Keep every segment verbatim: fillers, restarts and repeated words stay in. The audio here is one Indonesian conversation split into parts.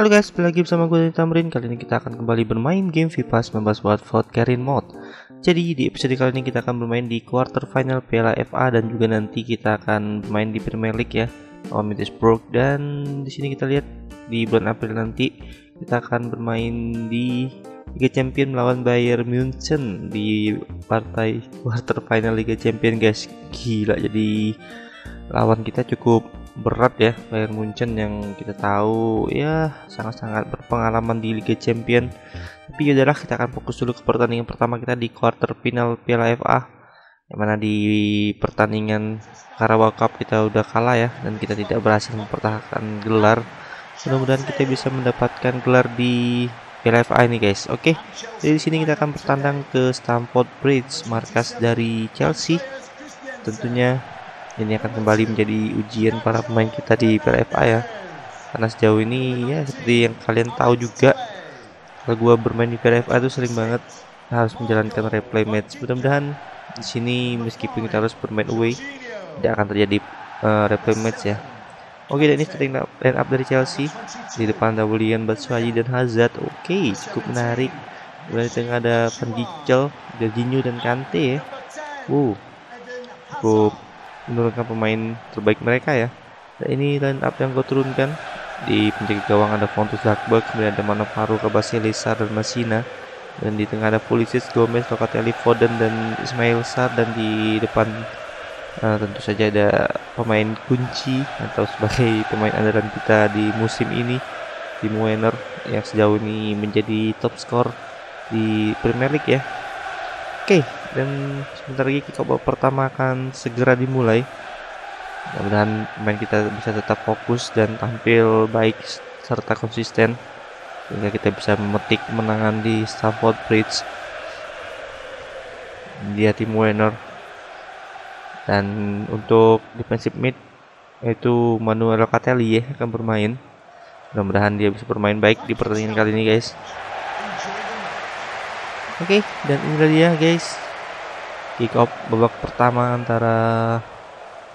Halo guys, balik lagi bersama gue dari Tamrin. Kali ini kita akan kembali bermain game FIFA sembilan belas Watford Career Mode. Jadi di episode kali ini kita akan bermain di quarter final Piala F A dan juga nanti kita akan bermain di Premier League ya, lawan Middlesbrough. Dan di sini kita lihat di bulan April nanti kita akan bermain di Liga Champion melawan Bayern München di partai quarter final Liga Champion guys. Gila, jadi lawan kita cukup berat ya, Bayern München yang kita tahu ya sangat-sangat berpengalaman di Liga Champion. Tapi yaudahlah, kita akan fokus dulu ke pertandingan pertama kita di quarter final Piala F A, yang mana di pertandingan Carabao Cup kita udah kalah ya, dan kita tidak berhasil mempertahankan gelar. Mudah-mudahan kita bisa mendapatkan gelar di Piala F A ini guys. Oke, jadi di sini kita akan bertandang ke Stamford Bridge, markas dari Chelsea. Tentunya ini akan kembali menjadi ujian para pemain kita di Piala F A ya, karena sejauh ini ya seperti yang kalian tahu juga, kalau gua bermain di Piala F A itu sering banget harus menjalankan replay match. Mudah-mudahan di sini meskipun kita harus bermain away, tidak akan terjadi uh, replay match ya. Oke, dan ini starting line up dari Chelsea, di depan ada William, Batshuayi dan Hazard. Oke, cukup menarik. Kemudian di tengah ada Van Dijk, Jorginho dan Kante ya. Wow, cukup menurunkan pemain terbaik mereka ya. Dan ini line up yang gue turunkan. Di penjaga gawang ada Pontus Dahlberg, kemudian ada Magnafaru, Kabasele, Sarr dan Masina. Dan di tengah ada Pulisic, Gomez, Locatelli, Foden dan Ismaïla Sarr. Dan di depan uh, tentu saja ada pemain kunci atau sebagai pemain andalan kita di musim ini, Timo Werner, yang sejauh ini menjadi top skor di Premier League ya. Oke, dan sebentar lagi kick off pertama akan segera dimulai. Mudah-mudahan pemain kita bisa tetap fokus dan tampil baik serta konsisten sehingga kita bisa memetik kemenangan di Stamford Bridge. Dia tim winner. Dan untuk defensive mid yaitu Manuel Locatelli ya, akan bermain. Mudah-mudahan dia bisa bermain baik di pertandingan kali ini guys. Oke, okay, dan inilah dia guys, kick off babak pertama antara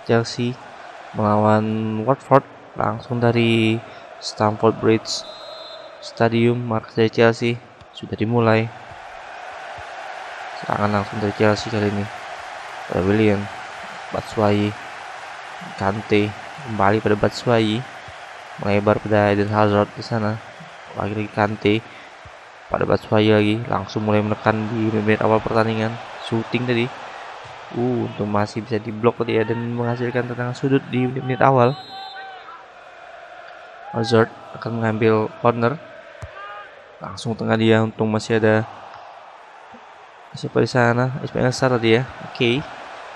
Chelsea melawan Watford langsung dari Stamford Bridge Stadium, markas dari Chelsea. Sudah dimulai serangan langsung dari Chelsea kali ini. Pada William, Batshuayi, Kante, kembali pada Batshuayi, melebar pada Eden Hazard di sana, lagi-lagi Kante. Pada Batshuayi lagi, langsung mulai menekan di menit awal pertandingan. Shooting tadi, uh, untung masih bisa diblok tadi ya, dan menghasilkan tendangan sudut di menit awal. Hazard akan mengambil corner, langsung tengah dia, untung masih ada siapa di sana, Ismaïla Sarr tadi ya. Oke, okay.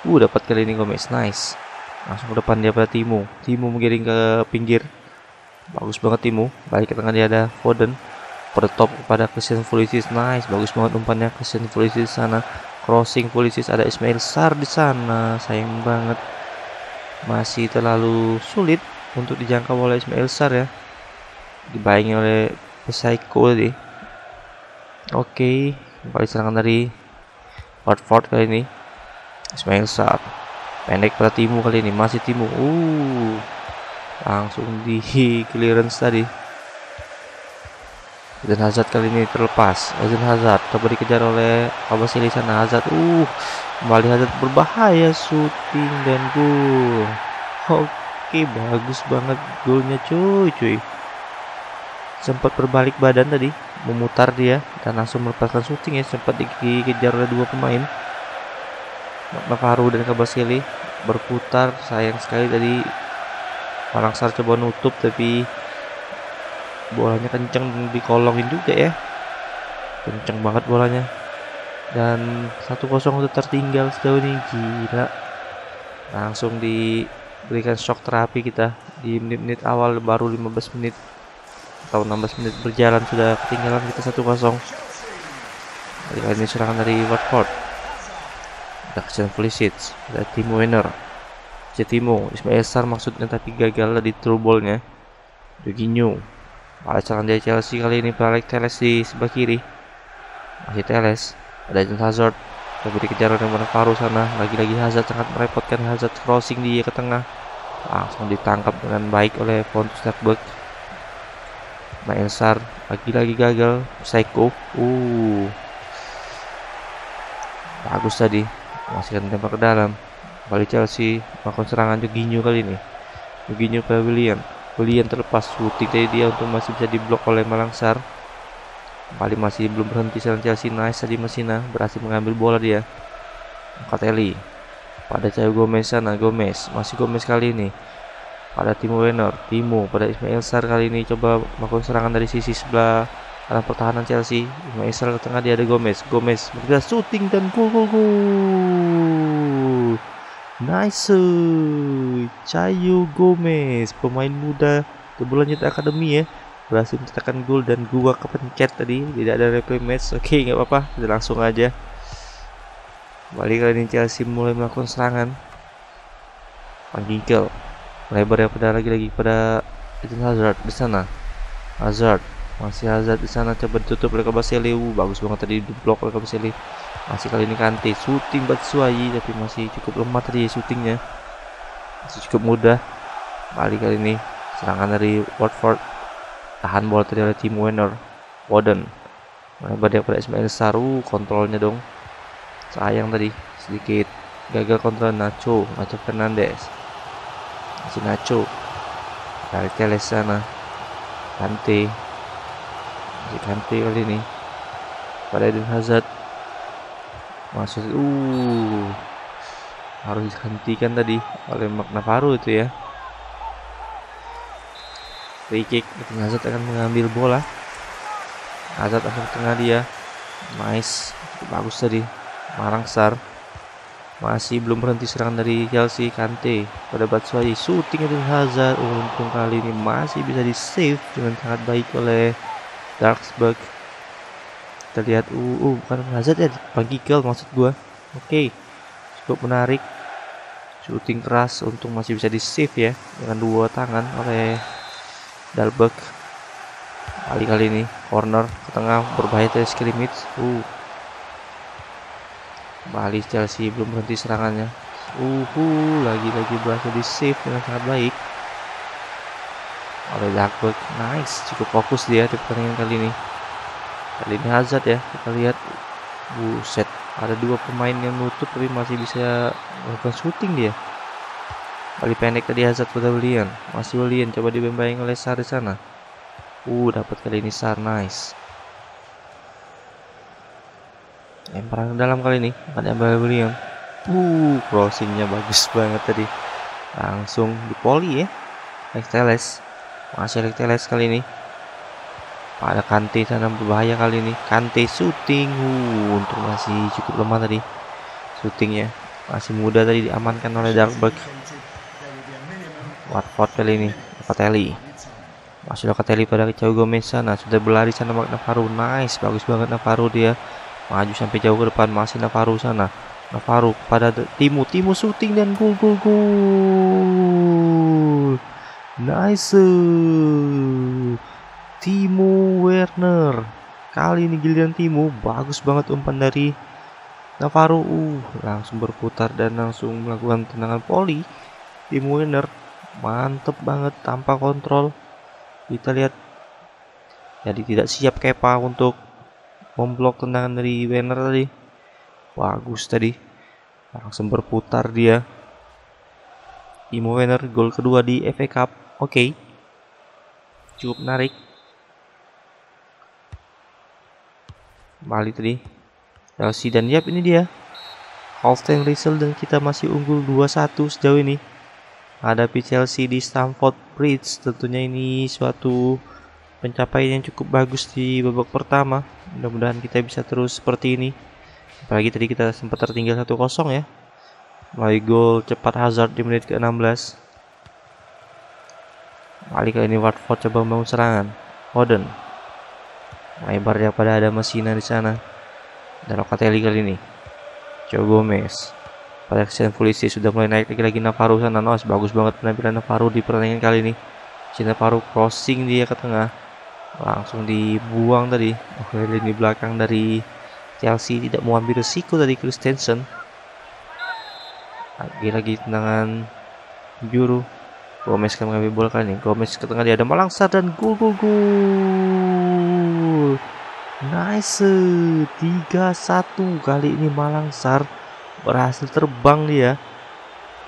uh, dapat kali ini Gomez, nice. Langsung ke depan dia pada Timo, Timo menggiring ke pinggir, bagus banget Timo. Balik ke tengah dia ada Foden. Per top kepada Christian Pulisic, nice, bagus banget umpannya Christian Pulisic sana, crossing Pulisic, ada Ismaïla Sarr di sana, sayang banget masih terlalu sulit untuk dijangkau oleh Ismaïla Sarr ya, dibayangi oleh Psycho tadi. Oke, kembali serangan dari Watford kali ini, Ismaïla Sarr pendek pada Timo kali ini, masih Timo, uh, langsung di clearance tadi. Eden Hazard kali ini terlepas. Eden Hazard coba dikejar oleh Kabasele sana. Hazard, uh, kembali Hazard berbahaya, shooting dan gol. Oke, bagus banget golnya cuy, cuy. Sempat berbalik badan tadi, memutar dia dan langsung melepaskan shooting ya. Sempat dikejar oleh dua pemain, Magnafaru dan Kabasele, berputar. Sayang sekali tadi Sarr coba nutup tapi bolanya kenceng dikolongin juga ya, kenceng banget bolanya. Dan satu kosong untuk tertinggal sejauh ini, gila. Langsung diberikan shock terapi kita di menit-menit awal, baru lima belas menit atau enam belas menit berjalan sudah ketinggalan kita satu kosong. Kali ini serangan dari Watford, ada Christian Pulisic, ada Timo Werner, ada Timo, Ismaïla Sarr maksudnya tapi gagal di through ballnya. Jorginho, ada serangan dari Chelsea kali ini, balik Teles di sebelah kiri, masih Teles, ada Eden Hazard coba dikejar oleh Magnafaru sana, lagi-lagi Hazard, sangat merepotkan Hazard, crossing dia ke tengah, langsung ditangkap dengan baik oleh Pontus Dahlberg. Ismaïla Sarr lagi-lagi gagal. Psycho. Uh. Bagus tadi. Masih akan tembak ke dalam. Kembali Chelsea melakukan serangan Jorginho kali ini. Jorginho ke William. William terlepas. Shooting tadi dia untuk masih bisa diblok oleh Malang Sarr. Kembali masih belum berhenti serangan Chelsea. Nice tadi Masina berhasil mengambil bola dia. Locatelli pada Caio Gomez sana. Gomez masih Gomez kali ini pada Timo Werner. Timo pada Ismaïla Sarr kali ini coba melakukan serangan dari sisi sebelah arah pertahanan Chelsea. Ismaïla Sarr ke tengah, dia ada Gomez. Gomez bergerak shooting dan gol gol gol. Nice Caio Gomez, pemain muda kebulanjut akademi ya, berhasil mencetakkan gol dan gua kepencet tadi, tidak ada replay match. Oke, okay, nggak apa-apa, kita langsung aja. Balik kali ini Chelsea mulai melakukan serangan. Panggil lebar ya pada lagi-lagi pada Eden Hazard di sana. Hazard masih Hazard di sana, coba ditutup oleh Kabasele. Bagus banget tadi diblok oleh Kabasele. Masih kali ini Kante shooting Batshuayi, tapi masih cukup lemah tadi shootingnya, masih cukup mudah. Balik kali ini serangan dari Watford, tahan bola tadi oleh Timo Werner. Foden lebar ya pada Ismaïla Sarr, kontrolnya dong. Sayang tadi sedikit gagal kontrol. Nacho, Nacho Fernandes, masih Nacho, dari Teles sana, Kante, masih Kante kali ini, pada Eden Hazard, masuk, uh, harus dihentikan tadi oleh Magnafaru itu ya. Free kick, Eden Hazard akan mengambil bola, Hazard masuk ke tengah dia, nice, bagus tadi. Malang Sarr masih belum berhenti serangan dari Chelsea. Kante pada Batshuayi, shooting Eden Hazard. Untung kali ini masih bisa di save dengan sangat baik oleh Dahlberg. Kita lihat, uh, uh bukan Hazard ya, pagi kel maksud gua. Oke, okay. Cukup menarik, shooting keras, untung masih bisa di save ya dengan dua tangan oleh Dahlberg. Kali kali ini corner ke tengah berbahaya dari scrimmage. Uh. Balik Chelsea belum berhenti serangannya. Uhu, lagi-lagi berhasil di save dengan sangat baik oleh Dahlberg. Nice, cukup fokus dia di pertandingan kali ini. Kali ini Hazard ya, kita lihat. Buset, ada dua pemain yang nutup tapi masih bisa melakukan shooting dia. Kali pendek tadi Hazard pada William. Masih William, coba dibayang oleh Sarr di sana. Uh, dapat kali ini Sarr, nice. Lemparan ke dalam kali ini ada William. Uh, crossingnya bagus banget tadi. Langsung di volley ya. Teles masih Teles kali ini. Pada Kante sana berbahaya kali ini. Kante shooting. Uh, untuk masih cukup lemah tadi shootingnya. Masih muda tadi, diamankan oleh Dahlberg. Watford kali ini. Locatelli. Masih Locatelli pada Caio Gomez sana. Sudah berlari sana Magnafaru. Nice, bagus banget Magnafaru dia. Maju sampai jauh ke depan, masih Navarro sana. Navarro pada Timo, Timo shooting dan gol gol gol. Nice. Timo Werner. Kali ini giliran Timo, bagus banget umpan dari Navarro. Uh, langsung berputar dan langsung melakukan tendangan volley. Timo Werner mantep banget tanpa kontrol. Kita lihat. Jadi tidak siap Kepa untuk memblok tendangan dari Werner tadi. Bagus tadi, langsung berputar dia. Timo Werner, gol kedua di F A Cup. Oke, okay. Cukup menarik. Kembali tadi Chelsea dan Yap ini dia halftime result, dan kita masih unggul dua satu sejauh ini. Hadapi Chelsea di Stamford Bridge, tentunya ini suatu pencapaian yang cukup bagus di babak pertama. Mudah-mudahan kita bisa terus seperti ini. Apalagi tadi kita sempat tertinggal satu kosong ya, melalui gol cepat Hazard di menit ke enam belas. Kali kali ini Watford coba membangun serangan. Foden lebar ya pada ada Masina di sana. Dan Locatelli kali ini. Joe Gomez pada Christian Pulisic, sudah mulai naik lagi-lagi Navarro sana. Nos, bagus banget penampilan Navarro di pertandingan kali ini. Navarro crossing dia ke tengah, langsung dibuang tadi. Oke, lini belakang dari Chelsea tidak mau ambil resiko tadi. Cristensen lagi-lagi tendangan juru Gomez akan mengambil bola kali ini. Gomez ke tengah, dia ada Malang Sarr dan gol gol gol. Nice. tiga satu kali ini Malang Sarr berhasil terbang dia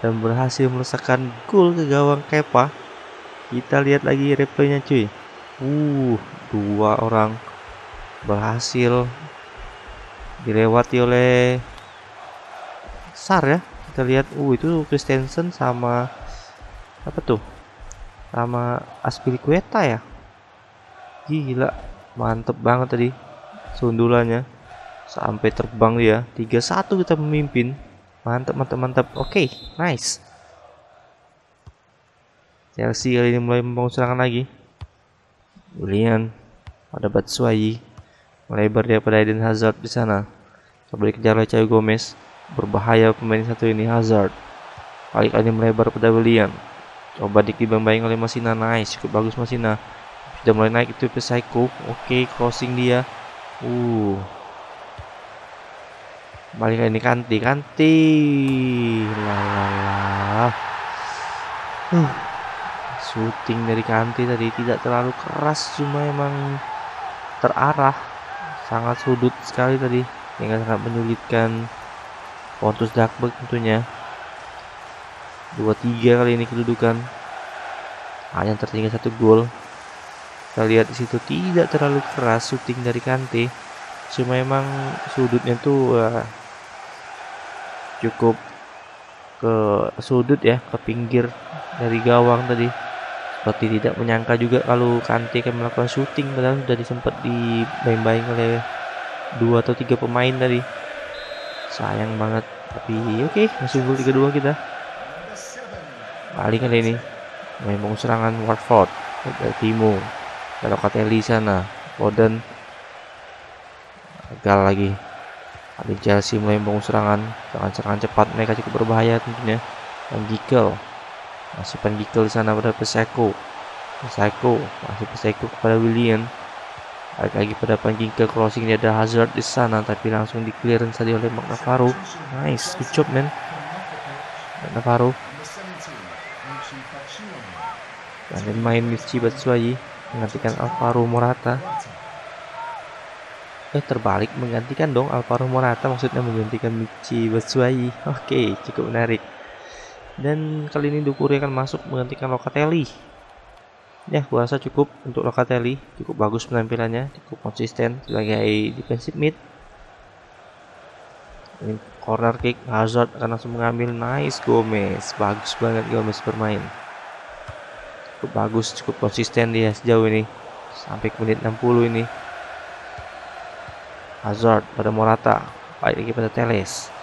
dan berhasil melesakkan gol ke gawang Kepa. Kita lihat lagi replaynya cuy. Uh, dua orang berhasil dilewati oleh Sarr ya. Kita lihat uh itu Cristensen sama apa tuh? Sama Aspilicueta ya. Gila, mantep banget tadi sundulannya sampai terbang dia. Tiga satu kita memimpin. Mantap mantap mantap. Oke, okay, nice. Chelsea kali ini mulai membangun serangan lagi. Brilliant. Ada Batshuayi, melebar dia pada Eden Hazard di sana. Coba dikejar oleh Caio Gomez. Berbahaya pemain satu ini Hazard. Balik kali ini melebar pada William. Coba dikibang-bang oleh Masina. Nice, cukup bagus Masina. Sudah mulai naik itu ke Psycho. Oke, okay, crossing dia. Uh. Balik ini Kante, Kante. Lalalala. Uh. Shooting dari Kante tadi tidak terlalu keras, cuma emang terarah. Sangat sudut sekali tadi. Yang sangat menyulitkan Pontus Dahlberg tentunya. dua tiga kali ini kedudukan. Hanya tertinggal satu gol. Kita lihat di situ tidak terlalu keras shooting dari Kante, cuma memang sudutnya tuh uh, cukup ke sudut ya, ke pinggir dari gawang tadi. Seperti tidak menyangka juga kalau Kante akan melakukan shooting, padahal sudah disempat dibayang-bayang oleh dua atau tiga pemain tadi. Sayang banget, tapi oke, okay, masih gol tiga dua kita. Paling kali ini memang serangan Watford dari Timo. Locatelli sana, Foden gagal lagi. Ada Chelsea mulai membangun serangan, serangan-serangan cepat mereka cukup berbahaya tentunya. Pangikel masih Pangikel di sana pada Peseko, Peseko masih Peseko kepada William. Balik lagi pada Pangikel, crossing dia ada Hazard di sana, tapi langsung di clearance tadi oleh Magnafaru. Nice, good job man, Magnafaru. Dan main Michi Batshuayi menggantikan Alvaro Morata. Eh terbalik menggantikan dong Alvaro Morata, maksudnya menggantikan Michi Batshuayi. Oke, okay, cukup menarik. Dan kali ini Doucouré akan masuk menggantikan Locatelli. Ya, gua rasa cukup untuk Locatelli, cukup bagus penampilannya, cukup konsisten sebagai defensive mid. Ini corner kick, Hazard akan langsung mengambil. Nice Gomez, bagus banget Gomez bermain. Cukup bagus, cukup konsisten dia sejauh ini sampai ke menit enam puluh ini. Hazard pada Morata, balik lagi pada Teles.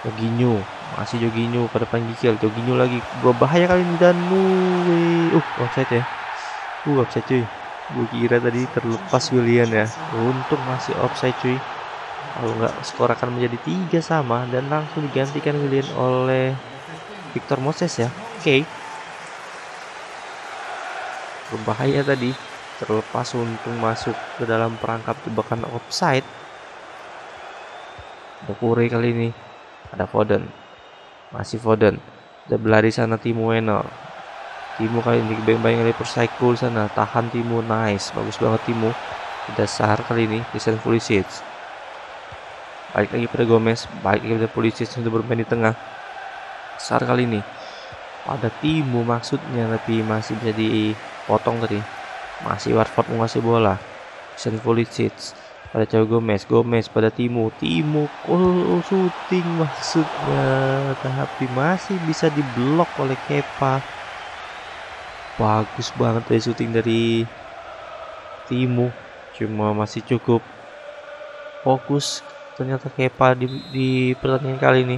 Jorginho, masih Jorginho pada Panggikil. Jorginho lagi berbahaya kali ini dan Nui. Uh, offside ya. Uh, offside cuy. Gue kira tadi terlepas William ya. Untung masih offside cuy. Kalau nggak skor akan menjadi tiga sama dan langsung digantikan William oleh Victor Moses ya. Oke. Okay. Berbahaya tadi, terlepas untung masuk ke dalam perangkap jebakan offside. Doucouré kali ini ada Foden, masih Foden, ada berlari sana Timo Werner. Timo kali ini dibembang oleh Percycle sana, tahan Timo, nice, bagus banget Timo. Ada Sarr kali ini, Christian Pulisic. Balik lagi pada Gomez, balik lagi pada Pulisic untuk bermain di tengah. Sarr kali ini pada Timo maksudnya, tapi masih bisa di potong tadi. Masih Watford mengasih bola. Sen Pulisic pada Caio Gomez, Gomez pada Timo, Timo oh, shooting maksudnya, tapi masih bisa diblok oleh Kepa. Bagus banget dari shooting dari Timo, cuma masih cukup fokus ternyata Kepa di, di pertandingan kali ini.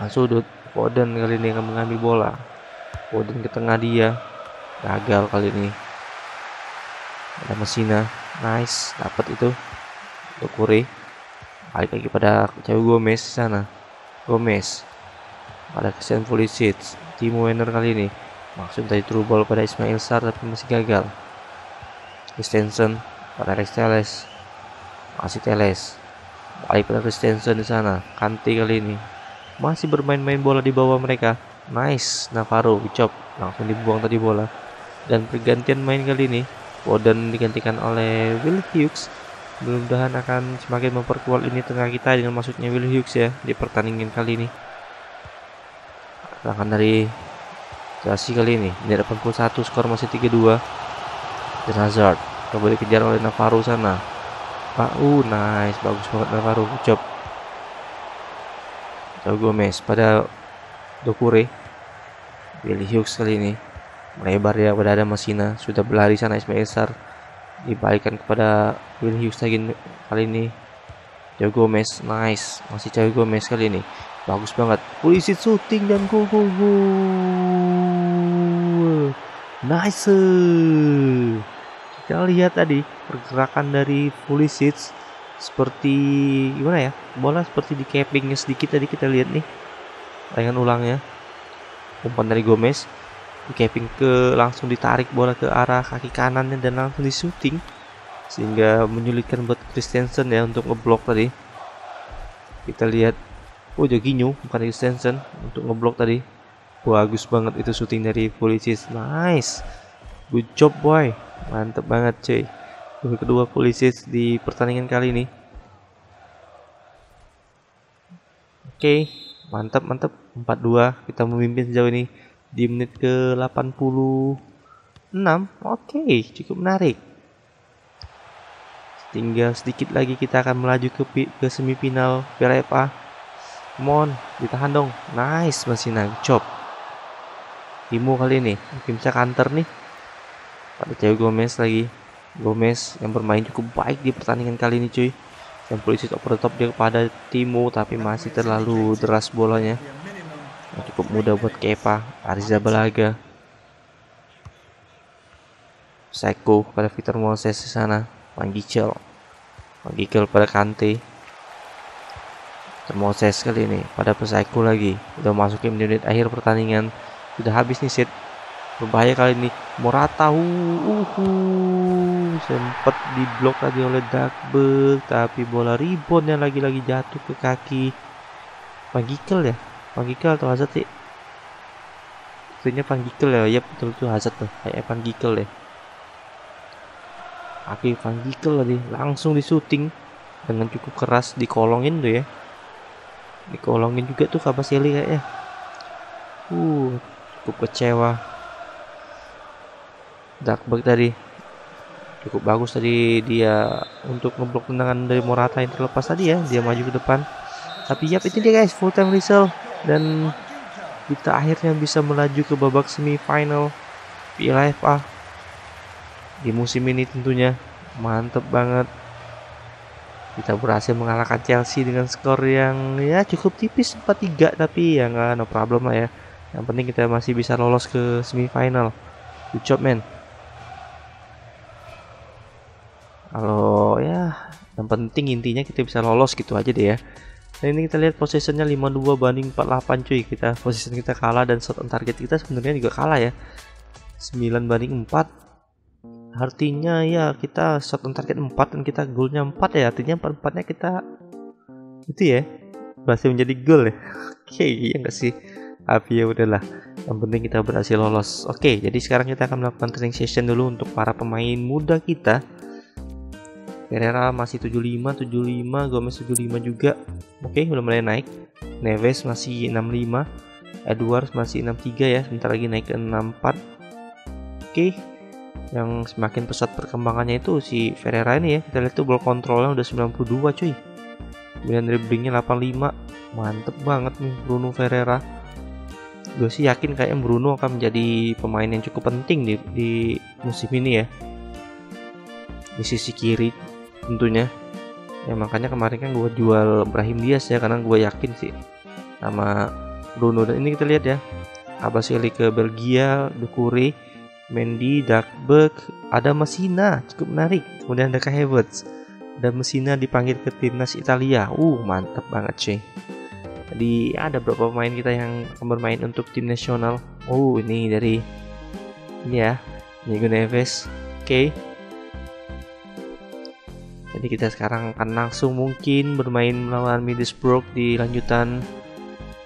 Nah, sudut Foden kali ini akan mengambil bola. Foden ke tengah dia. Gagal kali ini. Ada Masina, nice, dapat itu. Doucouré, balik lagi pada Caio Gomez sana. Gomez, pada Christian Pulisic, Timo Werner kali ini. Maksud tadi through ball pada Ismaïla Sarr tapi masih gagal. Cristensen pada Rex Telles, masih Telles, balik pada Cristensen di sana. Kante kali ini masih bermain-main bola di bawah mereka. Nice, Navarro, job. Langsung dibuang tadi bola. Dan pergantian main kali ini, Foden digantikan oleh Will Hughes. Mudah-mudahan akan semakin memperkuat ini tengah kita dengan masuknya Will Hughes ya di pertandingan kali ini. Tangan dari Chelsea kali ini, di delapan puluh satu skor masih tiga dua. Dan Hazard kembali dikejar oleh Navarro sana. Pak, uh, nice, bagus banget Navarro, job. Caio Gomez pada Dokure. Billy Hughes kali ini melebar ya pada ada Masina, sudah berlari sana Ismaïla Sarr, dibalikan kepada Will Hughes lagi kali ini. Caio Gomez, nice, masih Caio Gomez kali ini, bagus banget. Pulisic shooting dan go go go, nice. Kita lihat tadi pergerakan dari Pulisic seperti gimana ya, bola seperti di cappingnya sedikit tadi kita lihat nih, tayangan ulangnya. Umpan dari Gomez di capping ke, langsung ditarik bola ke arah kaki kanannya dan langsung di shooting, sehingga menyulitkan buat Cristensen ya untuk ngeblok tadi. Kita lihat, oh Jorginho bukan Cristensen untuk ngeblok tadi. Bagus banget itu shooting dari Pulisic, nice, good job boy, mantep banget cuy. Gol kedua Pulisic di pertandingan kali ini. Oke, okay. Mantap, mantap. empat dua kita memimpin sejauh ini di menit ke delapan puluh enam. Oke, cukup menarik. Tinggal sedikit lagi kita akan melaju ke, ke semifinal Piala F A. Come on, ditahan dong. Nice, Masina, job. Timo kali ini mungkin bisa counter nih. Pada Caio Gomez lagi. Gomez yang bermain cukup baik di pertandingan kali ini cuy. Dan Pulisic over the top dia kepada Timo, tapi masih terlalu deras bolanya. Nah, cukup mudah buat Kepa, Arrizabalaga, Seko pada Victor Moses di sana, Panggicel, Panggicel pada Kante, Victor Moses kali ini pada Seko lagi. Udah masuk ke menit akhir pertandingan, sudah habis nih set. Berbahaya kali ini Morata, uhuh, sempat diblok tadi oleh Dahlberg, tapi bola reboundnya lagi-lagi jatuh ke kaki Panggicel ya, Panggicel atau Hazard sih? Sepertinya Panggicel ya, ya betul itu Hazard tuh, kayak Panggicel ya. Kaki Panggicel tadi langsung disuting dengan cukup keras, dikolongin tuh ya, dikolongin juga tuh Kabasele kayaknya. Uh, cukup kecewa. Dahlberg tadi cukup bagus tadi dia untuk ngeblok tendangan dari Morata yang terlepas tadi ya, dia maju ke depan. Tapi yap, itu dia guys, full time result, dan kita akhirnya bisa melaju ke babak semifinal Piala F A di musim ini tentunya. Mantep banget, kita berhasil mengalahkan Chelsea dengan skor yang ya cukup tipis empat tiga, tapi ya nggak, no problem lah ya, yang penting kita masih bisa lolos ke semifinal. Good job man. Kalau ya yang penting intinya kita bisa lolos gitu aja deh ya. Dan ini kita lihat posisinya lima puluh dua banding empat puluh delapan cuy, kita posisi kita kalah dan shot on target kita sebenarnya juga kalah ya, sembilan banding empat. Artinya ya kita shot on target empat dan kita golnya empat ya, artinya empat empat nya kita itu ya berhasil menjadi gol ya. Oke, okay, ya enggak sih, tapi ya udahlah, yang penting kita berhasil lolos. Oke, okay, jadi sekarang kita akan melakukan training session dulu untuk para pemain muda kita. Ferreira masih tujuh puluh lima, tujuh puluh lima, Gomez tujuh puluh lima juga. Oke, okay, belum mulai naik. Neves masih enam puluh lima, Edwards masih enam puluh tiga ya, sebentar lagi naik ke enam puluh empat. Oke, okay. Yang semakin pesat perkembangannya itu si Ferreira ini ya. Kita lihat tuh ball controlnya udah sembilan puluh dua cuy. Kemudian dribblingnya delapan puluh lima, mantep banget nih Bruno Ferreira. Gue sih yakin kayaknya Bruno akan menjadi pemain yang cukup penting di, di musim ini ya. Di sisi kiri tentunya ya, makanya kemarin kan gue jual Brahim Diaz ya, karena gue yakin sih sama Bruno. Dan ini kita lihat ya, Kabasele ke Belgia, Doucouré, Mendy, Dahlberg, ada Masina, cukup menarik. Kemudian ada Havertz, ada Masina dipanggil ke timnas Italia, uh mantap banget sih. Jadi ada beberapa pemain kita yang akan bermain untuk tim nasional. Oh ini dari ini ya, Diego Neves. Oke, okay. Jadi kita sekarang akan langsung mungkin bermain melawan Middlesbrough di lanjutan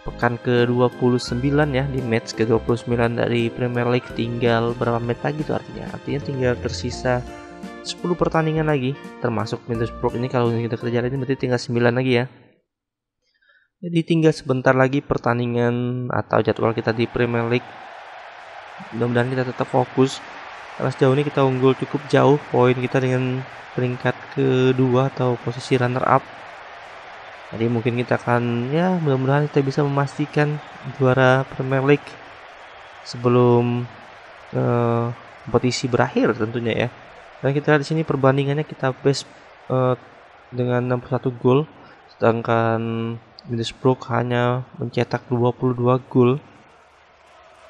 pekan ke dua puluh sembilan ya, di match ke dua puluh sembilan dari Premier League. Tinggal berapa match lagi tuh artinya? Artinya tinggal tersisa sepuluh pertandingan lagi, termasuk Middlesbrough ini kalau kita kerjain ini berarti tinggal sembilan lagi ya. Jadi tinggal sebentar lagi pertandingan atau jadwal kita di Premier League. Mudah-mudahan kita tetap fokus. Karena sejauh ini kita unggul cukup jauh, poin kita dengan peringkat kedua atau posisi runner up. Jadi mungkin kita akan, ya mudah-mudahan kita bisa memastikan juara Premier League sebelum uh, kompetisi berakhir tentunya ya. Dan kita lihat di sini perbandingannya kita best uh, dengan enam puluh satu gol, sedangkan Middlesbrough hanya mencetak dua puluh dua gol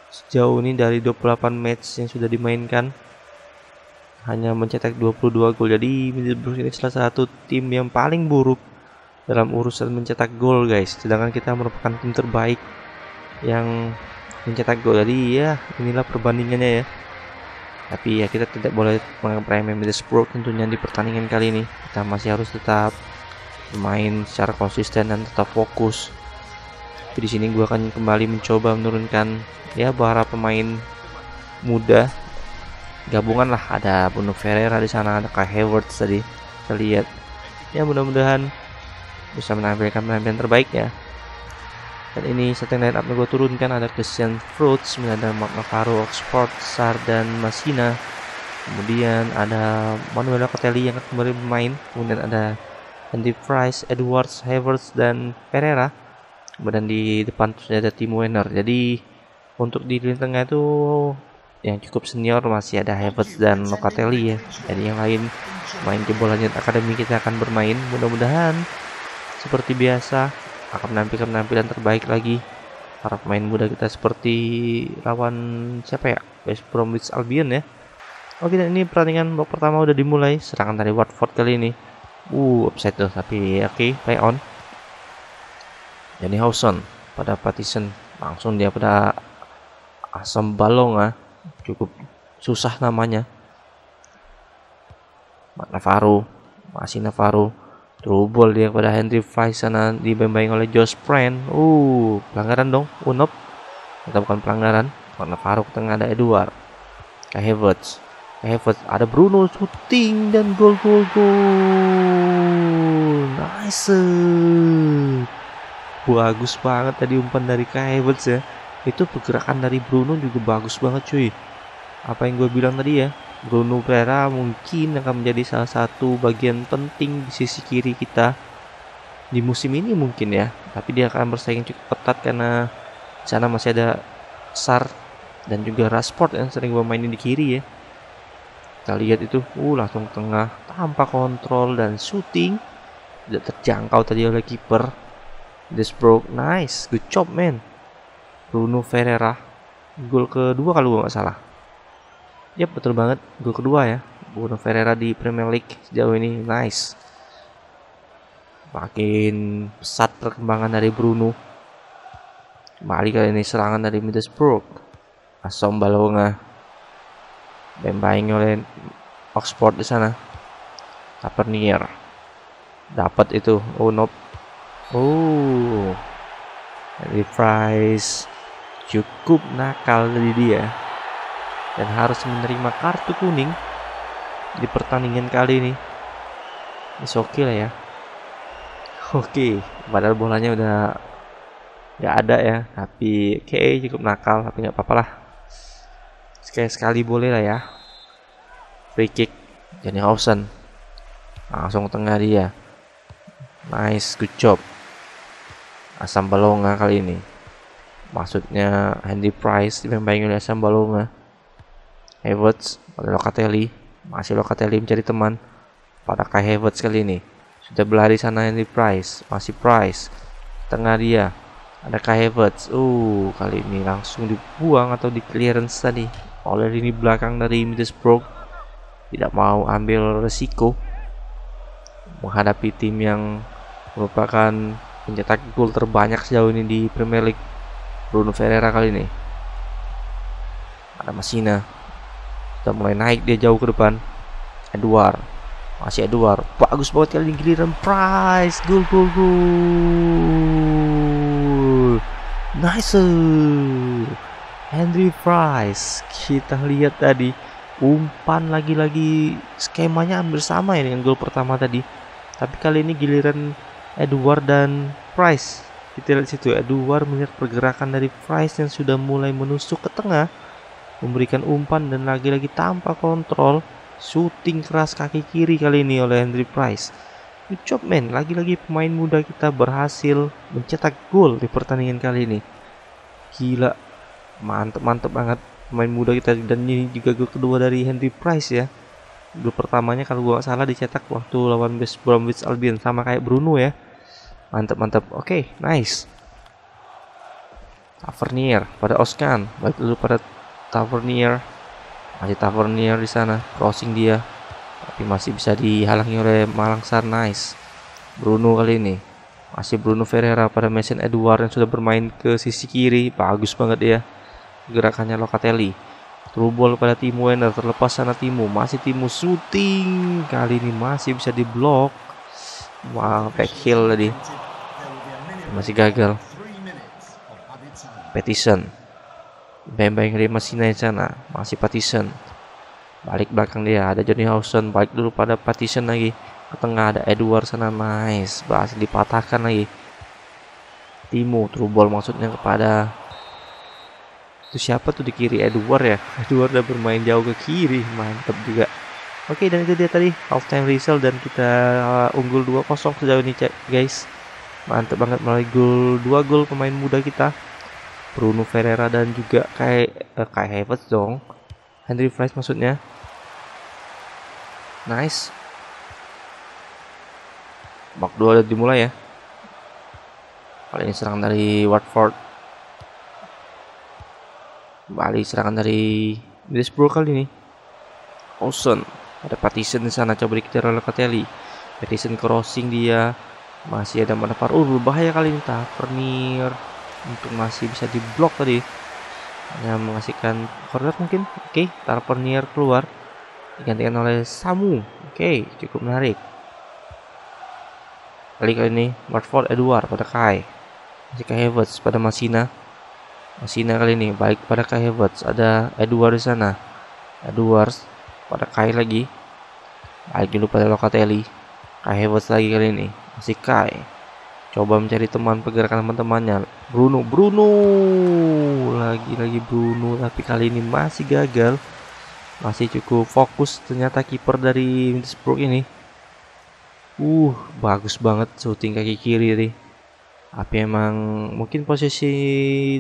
sejauh ini dari dua puluh delapan match yang sudah dimainkan. Hanya mencetak dua puluh dua gol. Jadi Middlesbrough ini salah satu tim yang paling buruk dalam urusan mencetak gol guys, sedangkan kita merupakan tim terbaik yang mencetak gol. Jadi ya inilah perbandingannya ya, tapi ya kita tidak boleh mengepremi Middlesbrough tentunya di pertandingan kali ini. Kita masih harus tetap bermain secara konsisten dan tetap fokus. Tapi di sini gue akan kembali mencoba menurunkan ya para pemain muda gabungan lah, ada Bruno Ferreira di sana, ada Caio Havertz tadi kita lihat ya, mudah-mudahan bisa menampilkan penampilan terbaiknya. Dan ini setting line up gue turunkan, ada Christian Fruits, ada Magnafaru, Oxford, Sarr dan Masina. Kemudian ada Manuel Locatelli yang kembali bermain. Kemudian ada Henry Price, Edwards, Havertz dan Pereira. Kemudian di depan sudah ada Timo Werner. Jadi untuk di lini tengah itu yang cukup senior masih ada Havertz dan Locatelli ya. Jadi yang lain main jebol lanjut akademi kita akan bermain. Mudah-mudahan seperti biasa akan menampilkan penampilan terbaik lagi para pemain muda kita seperti lawan siapa ya, West Bromwich Albion ya. Oke, dan ini pertandingan babak pertama udah dimulai, serangan dari Watford kali ini. Uh offside tuh, tapi oke okay, play on. Jadi Houson pada Patison, langsung dia pada Assombalonga, cukup susah namanya. Magnafaru, Masina Faru. Trouble dia kepada Henry Price, sana dibembaing oleh Josh Prent. Uh, pelanggaran dong, Unop. Kita bukan pelanggaran. Warna Faruk tengah ada Edward. Kayak Havertz. Kayak Havertz ada Bruno shooting dan gol gol gol. Nice. Bagus banget tadi umpan dari Kayak Havertz ya. Itu pergerakan dari Bruno juga bagus banget cuy. Apa yang gue bilang tadi ya, Bruno Ferreira mungkin akan menjadi salah satu bagian penting di sisi kiri kita di musim ini mungkin ya. Tapi dia akan bersaing cukup ketat karena di sana masih ada Sarr dan juga Rashford yang sering gue mainin di kiri ya. Kita lihat itu, uh langsung ke tengah tanpa kontrol dan shooting tidak terjangkau tadi oleh kiper. This broke, nice, good job man. Bruno Ferreira, gol kedua kalau gue nggak salah. Ya yep, betul banget, gol kedua ya Bruno Ferreira di Premier League sejauh ini. Nice. Makin pesat perkembangan dari Bruno. Kembali kali ini serangan dari Middlesbrough. Assombalonga bembaing oleh Oxford di sana. Tavernier dapat itu. Oh nope. Oh, Henry Price cukup nakal dari dia dan harus menerima kartu kuning di pertandingan kali ini. Ini oke lah ya. Oke, padahal bolanya udah nggak ada ya, tapi oke okay, cukup nakal, tapi nggak apa-apa lah. Sekali-sekali boleh lah ya. Free kick, Johnny Housen langsung tengah dia. Nice, good job. Assombalonga kali ini. Maksudnya Henry Price dimainkan oleh Assombalonga. Havertz pada Locatelli, masih Locatelli mencari teman pada Kai Havertz kali ini. Sudah berlari sana Henry Price, masih Price tengah dia ada Kai Havertz. Uh kali ini langsung dibuang atau di clearance tadi oleh lini belakang dari Middlesbrough, tidak mau ambil resiko menghadapi tim yang merupakan pencetak gol terbanyak sejauh ini di Premier League. Bruno Ferreira kali ini ada Masina. Sudah mulai naik dia jauh ke depan. Edward, masih Edward, bagus banget kali ini giliran Price, gol gol gol. Nice. Henry Price. Kita lihat tadi umpan lagi-lagi, skemanya hampir sama ya dengan gol pertama tadi. Tapi kali ini giliran Edward dan Price. Kita lihat situ, Edward melihat pergerakan dari Price yang sudah mulai menusuk ke tengah, memberikan umpan dan lagi-lagi tanpa kontrol. Shooting keras kaki kiri kali ini oleh Henry Price. Good job man, lagi-lagi pemain muda kita berhasil mencetak gol di pertandingan kali ini. Gila, mantep-mantep banget pemain muda kita. Dan ini juga gol kedua dari Henry Price ya. Gol pertamanya kalau gua gak salah dicetak waktu lawan West Bromwich Albion, sama kayak Bruno ya. Mantep-mantep, oke, okay, nice. Tavernier pada Oskan, balik dulu pada Tavernier. Masih Tavernier di sana, crossing dia, tapi masih bisa dihalangi oleh Malang Sarr. Nice. Bruno kali ini, masih Bruno Ferreira pada Mason Edward yang sudah bermain ke sisi kiri, bagus banget ya gerakannya. Locatelli, through ball pada Timo Werner, terlepas sana Timo, masih Timo shooting, kali ini masih bisa diblok. Wah, wow, back heel tadi, masih gagal. Petition. Bembeng dari Masina di sana, masih Partition, balik belakang dia ada Johnny Housen, balik dulu pada Partition lagi ke tengah, ada Edward sana. Nice, berhasil dipatahkan lagi. Timo through ball maksudnya kepada itu siapa tuh di kiri, Edward ya. Edward udah bermain jauh ke kiri, mantep juga. Oke, dan itu dia tadi half time result, dan kita unggul dua kosong sejauh ini guys. Mantep banget melalui gol dua gol pemain muda kita, Bruno Ferreira dan juga kayak eh, kayak Havertz dong, Henry Price maksudnya. Nice. Babak dua udah dimulai ya. Kali ini serangan dari Watford. Kembali serangan dari Middlesbrough kali ini. Olsen, ada Patterson di sana, coba dikejar oleh Locatelli. Patterson crossing dia, masih ada Magnafaru, uh, bahaya kali ini Tavernier. Untuk masih bisa diblok tadi, hanya mengasihkan corner mungkin. Oke, okay, Tavernier keluar, digantikan oleh Samu. Oke, okay, cukup menarik. Kali kali ini Watford Edward pada Kai, masih Kai Havertz pada Masina. Masina kali ini balik pada Kai Havertz, ada Edward di sana. Edwards pada Kai lagi, balik dulu pada Locatelli. Kai Havertz lagi kali ini, masih Kai. Coba mencari teman pergerakan teman-temannya. Bruno, Bruno, lagi-lagi Bruno, tapi kali ini masih gagal. Masih cukup fokus ternyata kiper dari Middlesbrough ini. Uh, bagus banget shooting kaki kiri tadi. Tapi emang mungkin posisi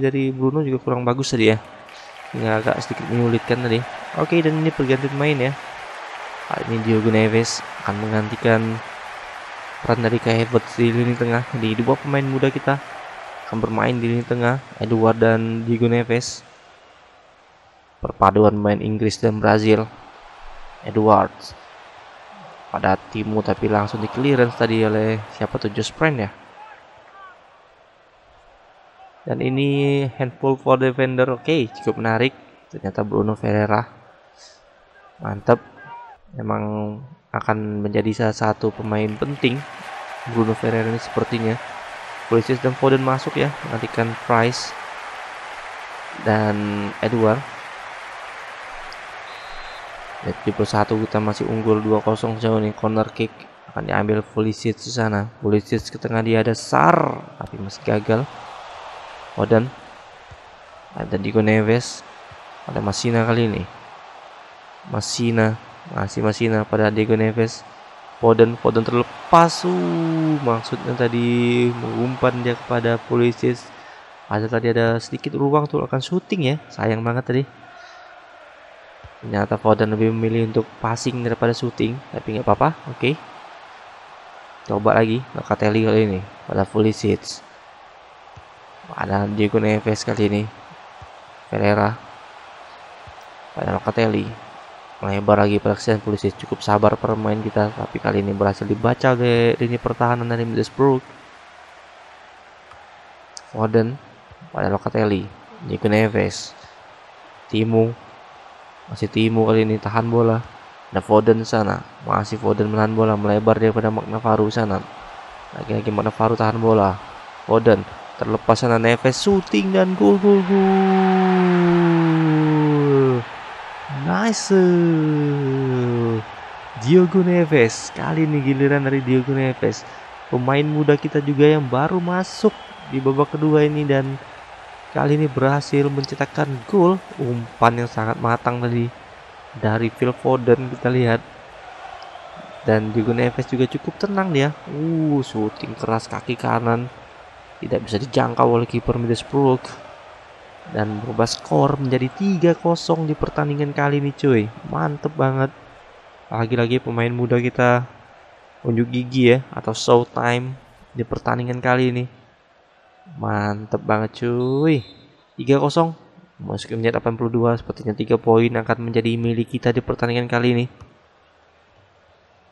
dari Bruno juga kurang bagus tadi ya. Ini agak sedikit menyulitkan tadi. Oke, dan ini pergantian main ya. Kali ini Diego Neves akan menggantikan peran dari Kai Havertz di lini tengah. Di dua pemain muda kita akan bermain di lini tengah, Edward dan Diego Neves. Perpaduan main Inggris dan Brazil. Edwards pada Timo, tapi langsung di clearance tadi oleh siapa tuh, Just Friend ya. Dan ini handball for defender. Oke, okay, cukup menarik. Ternyata Bruno Ferreira mantap. Memang akan menjadi salah satu pemain penting Bruno Ferreira ini sepertinya. Pulisic dan Foden masuk ya, menggantikan Price dan Edward. tujuh puluh satu kita masih unggul dua kosong sejauh ini. Corner kick akan diambil Pulisic di sana. Pulisic ke tengah dia ada Sarr, tapi masih gagal. Foden, ada Diego Neves, ada Masina kali ini. Masina Masih Masina pada Diego Neves. Foden, Foden terlepas. Uh, maksudnya tadi mengumpan dia kepada Pulisic. Ada tadi ada sedikit ruang tuh akan syuting ya. Sayang banget tadi. Ternyata Foden lebih memilih untuk passing daripada syuting, tapi nggak apa-apa. Oke. Okay. Coba lagi Locatelli kali ini pada Pulisic. Pada Diego Neves kali ini. Ferreira pada Locatelli. Melebar lagi pelaksanaan Pulisic, cukup sabar permain kita, tapi kali ini berhasil dibaca oleh lini pertahanan dari Middlesbrough. Foden pada Locatelli, Diego Neves, Timo, masih Timo kali ini tahan bola. Ada Foden sana, masih Foden menahan bola, melebar daripada Magnafaru sana. Lagi-lagi Magnafaru tahan bola. Foden Terlepasan Neves, shooting dan gol gol gol. Nice. Diego Neves, kali ini giliran dari Diego Neves, pemain muda kita juga yang baru masuk di babak kedua ini dan kali ini berhasil mencetakkan gol. Umpan yang sangat matang tadi dari Phil Foden, kita lihat. Dan Diego Neves juga cukup tenang dia. Uh, shooting keras kaki kanan, tidak bisa dijangkau oleh kiper Middlesbrough dan berubah skor menjadi tiga kosong di pertandingan kali ini, cuy. Mantep banget. Lagi-lagi pemain muda kita unjuk gigi ya, atau showtime di pertandingan kali ini. Mantep banget cuy. Tiga kosong masuk ke menit delapan puluh dua. Sepertinya tiga poin akan menjadi milik kita di pertandingan kali ini.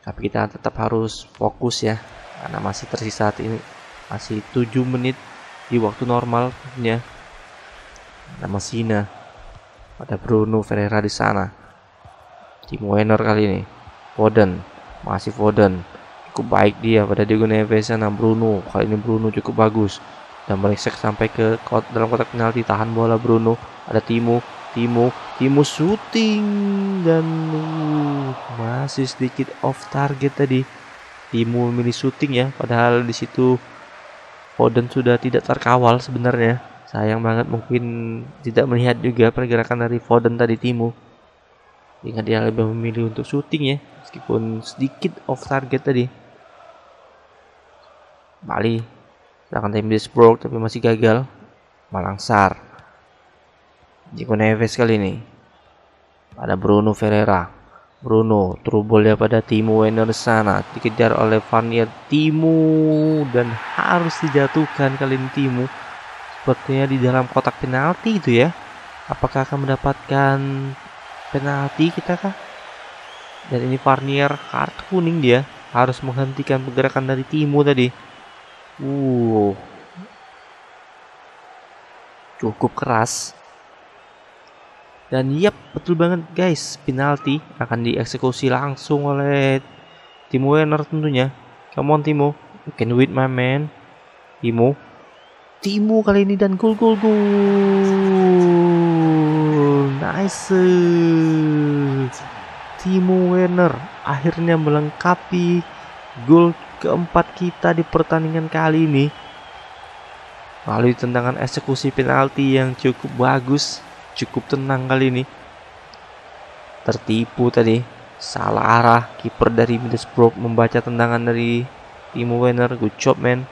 Tapi kita tetap harus fokus ya, karena masih tersisa saat ini, masih tujuh menit di waktu normalnya. Ada Masina, ada Bruno Ferreira di sana. Timo Werner kali ini, Foden, masih Foden, cukup baik dia pada Diego Neves. Nah, Bruno, kali ini Bruno cukup bagus dan meresek sampai ke dalam kotak penalti, tahan bola Bruno. Ada Timo, Timo, Timo shooting dan uh, masih sedikit off target tadi. Timo memilih shooting ya, padahal di situ Foden sudah tidak terkawal sebenarnya. Sayang banget, mungkin tidak melihat juga pergerakan dari Foden tadi Timo. Ingat dia lebih memilih untuk shooting ya, meskipun sedikit off target tadi. Bali, sedangkan Middlesbrough tapi masih gagal. Malang Sarr, Diego Neves kali ini. Ada Bruno Ferreira, Bruno, trouble-nya pada Timo Werner sana, dikejar oleh Van Nier Timo dan harus dijatuhkan kali ini Timo. Sepertinya di dalam kotak penalti itu ya. Apakah akan mendapatkan penalti kita kah? Dan ini Varnier kartu kuning dia, harus menghentikan pergerakan dari Timo tadi. Uh, cukup keras. Dan yap, betul banget guys, penalti akan dieksekusi langsung oleh Timo Werner tentunya. Come on Timo, you can do it my man. Timo, Timo kali ini dan gol gol gol. Nice. Timo Werner akhirnya melengkapi gol keempat kita di pertandingan kali ini melalui tendangan eksekusi penalti yang cukup bagus, cukup tenang kali ini. Tertipu tadi, salah arah kiper dari Middlesbrough membaca tendangan dari Timo Werner. Good job man.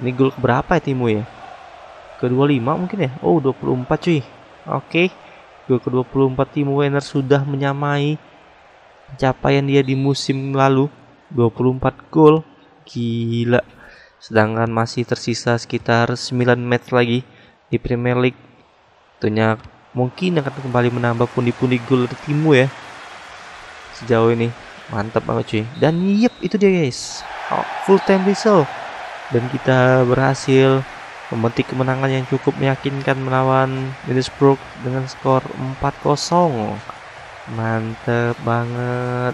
Ini gol keberapa ya Timo ya? ke dua puluh lima mungkin ya. Oh, dua puluh empat cuy. Oke. Gol ke dua puluh empat Timo Werner sudah menyamai pencapaian dia di musim lalu, dua puluh empat gol. Gila. Sedangkan masih tersisa sekitar sembilan match lagi di Premier League. Tentunya mungkin akan kembali menambah pundi-pundi gol dari Timo ya. Sejauh ini mantap banget cuy. Dan yep, itu dia guys. Oh, full time whistle. Dan kita berhasil memetik kemenangan yang cukup meyakinkan melawan Middlesbrough dengan skor empat kosong. Mantep banget.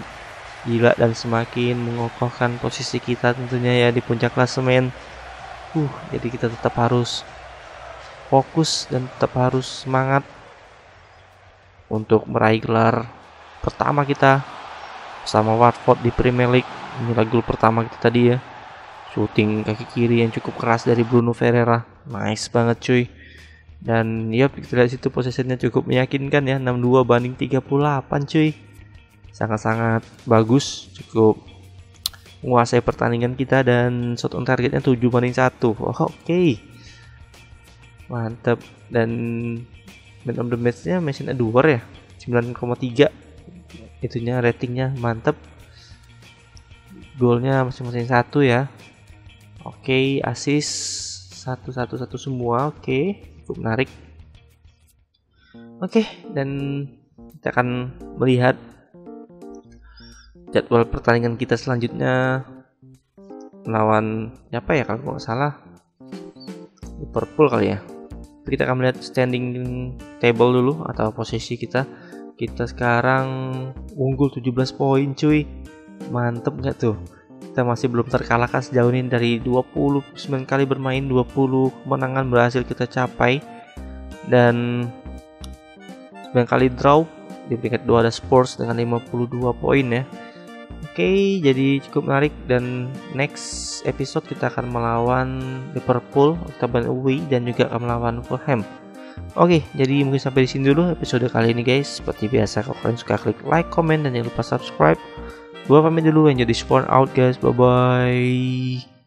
Gila, dan semakin mengokohkan posisi kita tentunya ya di puncak klasemen. Uh, jadi kita tetap harus fokus dan tetap harus semangat untuk meraih gelar pertama kita bersama Watford di Premier League. Inilah gol pertama kita tadi ya. Shooting kaki kiri yang cukup keras dari Bruno Ferreira. Nice banget cuy. Dan ya, kita lihat situ posisinya cukup meyakinkan ya, enam puluh dua banding tiga puluh delapan cuy. Sangat-sangat bagus, cukup menguasai pertandingan kita. Dan shot on targetnya tujuh banding satu. Oh, oke okay. Mantap. Dan man of the match-nya Masina Edwards ya, sembilan koma tiga itunya ratingnya. Mantap. Golnya masing-masing satu ya. Oke, okay, asis satu satu satu semua. Oke, okay, cukup menarik. Oke, okay, dan kita akan melihat jadwal pertandingan kita selanjutnya melawan apa ya, kalau nggak salah Liverpool kali ya. Kita akan melihat standing table dulu atau posisi kita. Kita sekarang unggul tujuh belas poin cuy. Mantep nggak tuh? Kita masih belum terkalahkan sejauh ini. Dari dua puluh sembilan kali bermain, dua puluh kemenangan berhasil kita capai, dan sembilan kali draw. Di peringkat dua ada Spurs dengan lima puluh dua poin ya. Oke, jadi cukup menarik, dan next episode kita akan melawan Liverpool, Octagon away, dan juga akan melawan Fulham. Oke, jadi mungkin sampai di sini dulu episode kali ini guys. Seperti biasa, kalau kalian suka klik like, comment, dan jangan lupa subscribe. Gua pamit dulu, enjoy the sport out guys, bye bye.